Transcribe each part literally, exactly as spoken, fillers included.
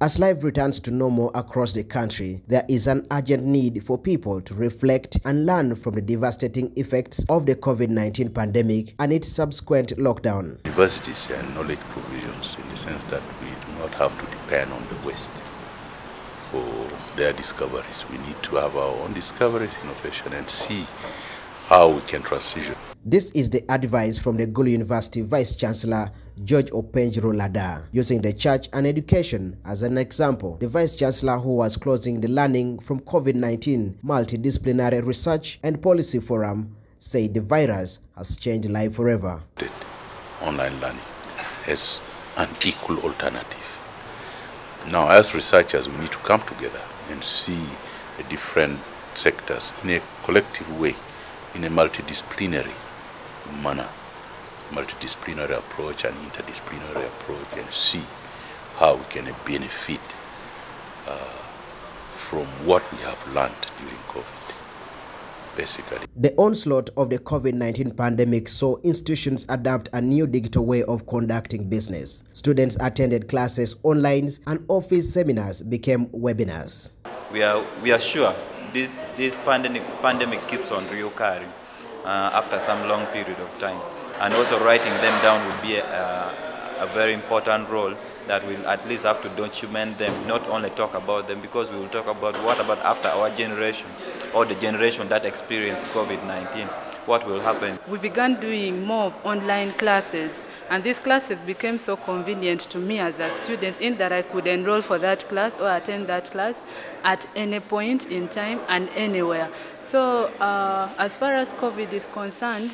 As life returns to normal across the country, there is an urgent need for people to reflect and learn from the devastating effects of the COVID nineteen pandemic and its subsequent lockdown. Universities share knowledge provisions in the sense that we do not have to depend on the West for their discoveries. We need to have our own discoveries, innovation, and see how we can transition. This is the advice from the Gulu University Vice-Chancellor, George Openjuru Ladaah. Using the church and education as an example, the Vice-Chancellor, who was closing the Learning from COVID nineteen Multidisciplinary Research and Policy Forum, said the virus has changed life forever. Online learning is an equal alternative. Now, as researchers, we need to come together and see the different sectors in a collective way, in a multidisciplinary manner, multidisciplinary approach and interdisciplinary approach, and see how we can benefit uh, from what we have learned during COVID, basically. The onslaught of the COVID nineteen pandemic saw institutions adapt a new digital way of conducting business. Students attended classes online and office seminars became webinars. We are, we are sure this, this pandemic, pandemic keeps on reoccurring uh, after some long period of time. And also writing them down will be a, a very important role that we'll at least have to document them, not only talk about them, because we will talk about what about after our generation or the generation that experienced COVID nineteen, what will happen. We began doing more online classes, and these classes became so convenient to me as a student in that I could enroll for that class or attend that class at any point in time and anywhere. So uh, as far as COVID is concerned,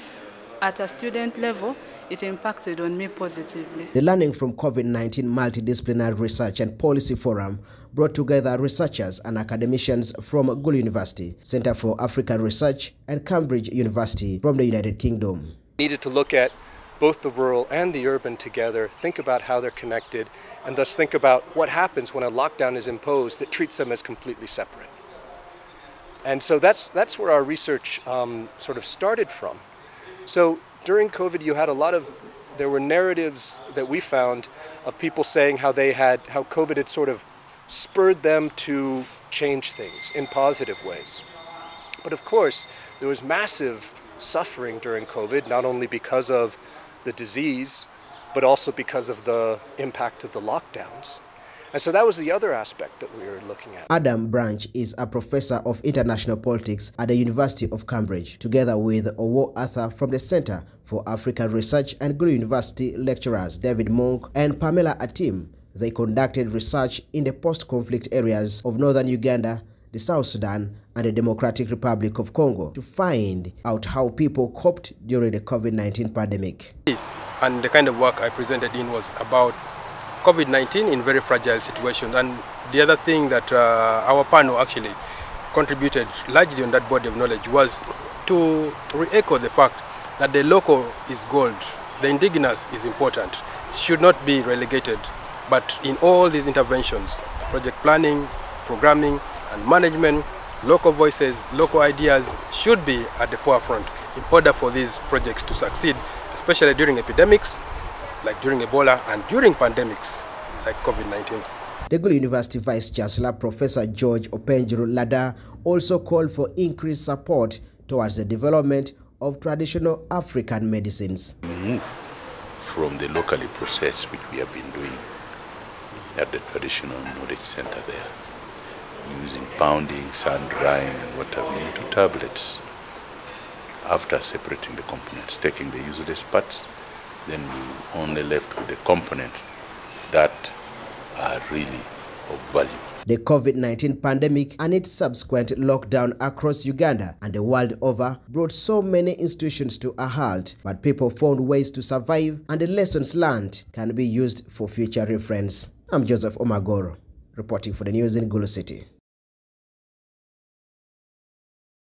at a student level, it impacted on me positively. The Learning from COVID nineteen Multidisciplinary Research and Policy Forum brought together researchers and academicians from Gulu University, Center for African Research, and Cambridge University from the United Kingdom. We needed to look at both the rural and the urban together, think about how they're connected, and thus think about what happens when a lockdown is imposed that treats them as completely separate. And so that's, that's where our research um, sort of started from. So during COVID, you had a lot of, there were narratives that we found of people saying how they had, how COVID had sort of spurred them to change things in positive ways. But of course, there was massive suffering during COVID, not only because of the disease, but also because of the impact of the lockdowns. And so that was the other aspect that we were looking at. Adam Branch is a professor of international politics at the University of Cambridge, together with Owo Arthur from the Center for African Research and Gulu University lecturers David Monk and Pamela Atim. They conducted research in the post-conflict areas of northern Uganda, the South Sudan, and the Democratic Republic of Congo to find out how people coped during the COVID nineteen pandemic. And the kind of work I presented in was about COVID nineteen in very fragile situations, and the other thing that uh, our panel actually contributed largely on that body of knowledge was to re-echo the fact that the local is gold, the indigenous is important, should not be relegated, but in all these interventions, project planning, programming and management, local voices, local ideas should be at the forefront in order for these projects to succeed, especially during epidemics, like during Ebola, and during pandemics like COVID nineteen. The Gulu University Vice-Chancellor, Professor George Openjuru Ladaah, also called for increased support towards the development of traditional African medicines. We move from the locally processed, which we have been doing at the traditional knowledge center there, using pounding, sand drying, and what have you, to tablets. After separating the components, taking the useless parts, then we're only left with the components that are really of value. The COVID nineteen pandemic and its subsequent lockdown across Uganda and the world over brought so many institutions to a halt, but people found ways to survive, and the lessons learned can be used for future reference. I'm Joseph Omagoro, reporting for the news in Gulu City.